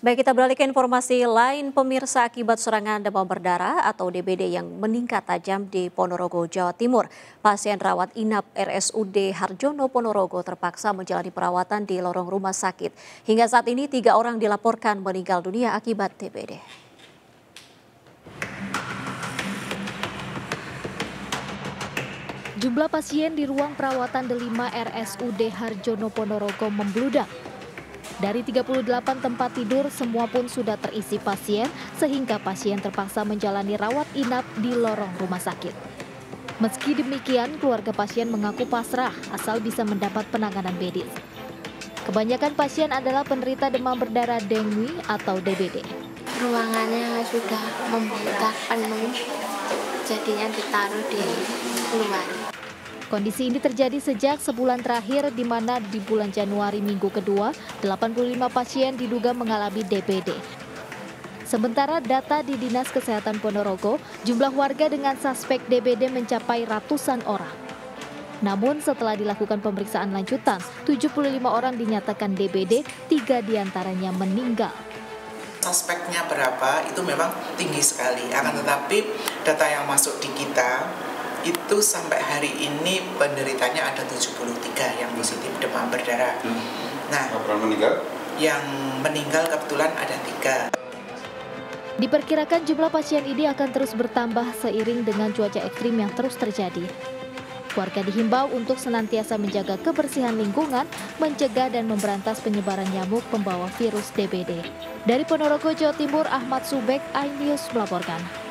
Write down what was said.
Baik, kita beralih ke informasi lain pemirsa. Akibat serangan demam berdarah atau DBD yang meningkat tajam di Ponorogo, Jawa Timur, pasien rawat inap RSUD Harjono Ponorogo terpaksa menjalani perawatan di lorong rumah sakit. Hingga saat ini 3 orang dilaporkan meninggal dunia akibat DBD. Jumlah pasien di ruang perawatan Delima RSUD Harjono Ponorogo membludak. Dari 38 tempat tidur, semua pun sudah terisi pasien, sehingga pasien terpaksa menjalani rawat inap di lorong rumah sakit. Meski demikian, keluarga pasien mengaku pasrah asal bisa mendapat penanganan medis. Kebanyakan pasien adalah penderita demam berdarah dengue atau DBD. Ruangannya sudah membludak penuh, jadinya ditaruh di luar. Kondisi ini terjadi sejak sebulan terakhir, di mana di bulan Januari minggu kedua, 85 pasien diduga mengalami DBD. Sementara data di Dinas Kesehatan Ponorogo, jumlah warga dengan suspek DBD mencapai ratusan orang. Namun setelah dilakukan pemeriksaan lanjutan, 75 orang dinyatakan DBD, 3 diantaranya meninggal. Suspeknya berapa itu memang tinggi sekali, akan tetapi data yang masuk di kita, itu sampai hari ini penderitanya ada 73 yang positif demam berdarah. Nah, yang meninggal kebetulan ada 3. Diperkirakan jumlah pasien ini akan terus bertambah seiring dengan cuaca ekstrim yang terus terjadi. Warga dihimbau untuk senantiasa menjaga kebersihan lingkungan, mencegah dan memberantas penyebaran nyamuk pembawa virus DBD. Dari Ponorogo, Jawa Timur, Ahmad Subek, iNews melaporkan.